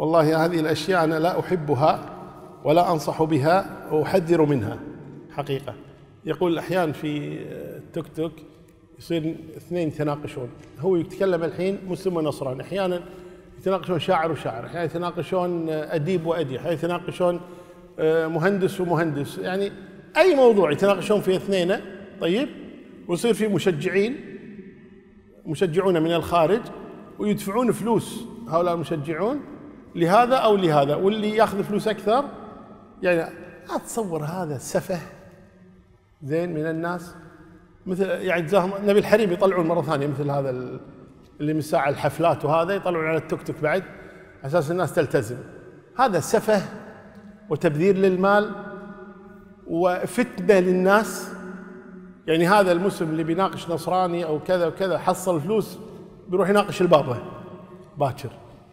والله هذه الأشياء أنا لا أحبها ولا أنصح بها وأحذر منها حقيقة. يقول أحيانا في التيك توك يصير اثنين يتناقشون، هو يتكلم الحين مسلم ونصراني، أحيانا يتناقشون شاعر وشاعر، أحيانا يتناقشون أديب وأديب، أحيانا يتناقشون مهندس ومهندس، يعني أي موضوع يتناقشون فيه اثنين. طيب، ويصير في مشجعون من الخارج ويدفعون فلوس هؤلاء المشجعون لهذا أو لهذا، واللي ياخذ فلوس أكثر. يعني أتصور هذا سفه زين من الناس، مثل يعني جزاهم نبي الحريم يطلعون مرة ثانية مثل هذا اللي من ساعة الحفلات وهذا يطلعون على التيك توك بعد أساس الناس تلتزم. هذا سفه وتبذير للمال وفتنة للناس. يعني هذا المسلم اللي بيناقش نصراني أو كذا وكذا حصل فلوس بيروح يناقش البابا باكر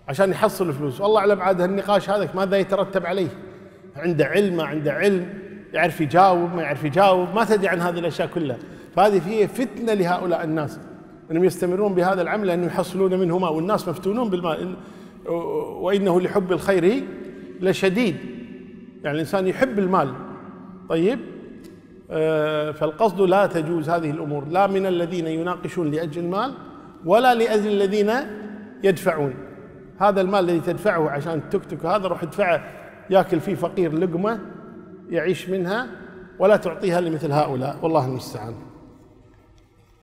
عشان يحصل فلوس، والله أعلم عاد هالنقاش هذاك ماذا يترتب عليه، عنده علم ما عنده علم، يعرف يجاوب ما يعرف يجاوب، ما تدري عن هذه الأشياء كلها. فهذه فيه فتنة لهؤلاء الناس أنهم يستمرون بهذا العمل لأنهم يحصلون منه ما، والناس مفتونون بالمال، وإنه لحب الخير لشديد، يعني الإنسان يحب المال. طيب، فالقصد لا تجوز هذه الأمور، لا من الذين يناقشون لأجل المال ولا لأجل الذين يدفعون. هذا المال الذي تدفعه عشان التيك توك هذا روح ادفعه ياكل فيه فقير لقمة يعيش منها، ولا تعطيها لمثل هؤلاء، والله المستعان.